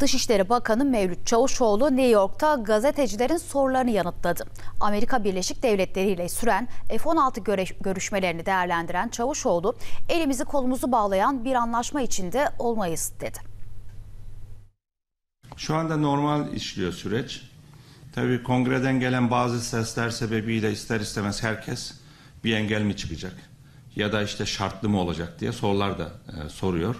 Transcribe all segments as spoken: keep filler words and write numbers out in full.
Dışişleri Bakanı Mevlüt Çavuşoğlu New York'ta gazetecilerin sorularını yanıtladı. Amerika Birleşik Devletleri ile süren F on altı görüşmelerini değerlendiren Çavuşoğlu, elimizi kolumuzu bağlayan bir anlaşma içinde olmayız dedi. Şu anda normal işliyor süreç. Tabii kongreden gelen bazı sesler sebebiyle ister istemez herkes bir engel mi çıkacak ya da işte şartlı mı olacak diye sorular da e, soruyor.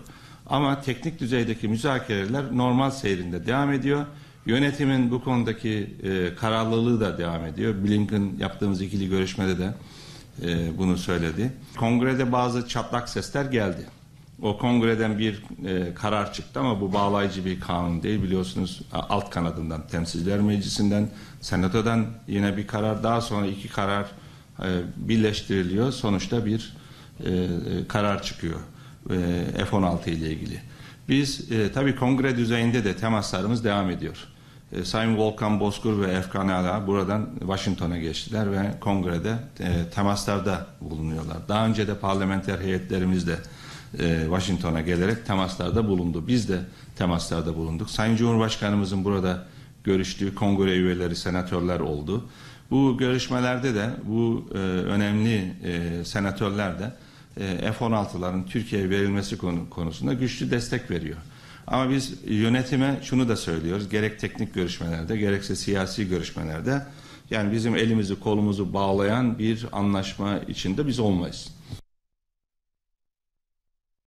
Ama teknik düzeydeki müzakereler normal seyrinde devam ediyor. Yönetimin bu konudaki e, kararlılığı da devam ediyor. Blinken yaptığımız ikili görüşmede de e, bunu söyledi. Kongrede bazı çatlak sesler geldi. O kongreden bir e, karar çıktı ama bu bağlayıcı bir kanun değil, biliyorsunuz. Alt kanadından, Temsilciler Meclisi'nden, Senato'dan yine bir karar, daha sonra iki karar e, birleştiriliyor. Sonuçta bir e, karar çıkıyor e, F on altı ile ilgili. Biz e, tabii kongre düzeyinde de temaslarımız devam ediyor. E, Sayın Volkan Bozkurt ve Efkan Ala buradan Washington'a geçtiler ve kongrede e, temaslarda bulunuyorlar. Daha önce de parlamenter heyetlerimizle Washington'a gelerek temaslarda bulundu. Biz de temaslarda bulunduk. Sayın Cumhurbaşkanımızın burada görüştüğü kongre üyeleri, senatörler oldu. Bu görüşmelerde de bu e, önemli e, senatörler de e, F on altıların Türkiye'ye verilmesi konu, konusunda güçlü destek veriyor. Ama biz yönetime şunu da söylüyoruz. Gerek teknik görüşmelerde, gerekse siyasi görüşmelerde, yani bizim elimizi kolumuzu bağlayan bir anlaşma içinde biz olmayız.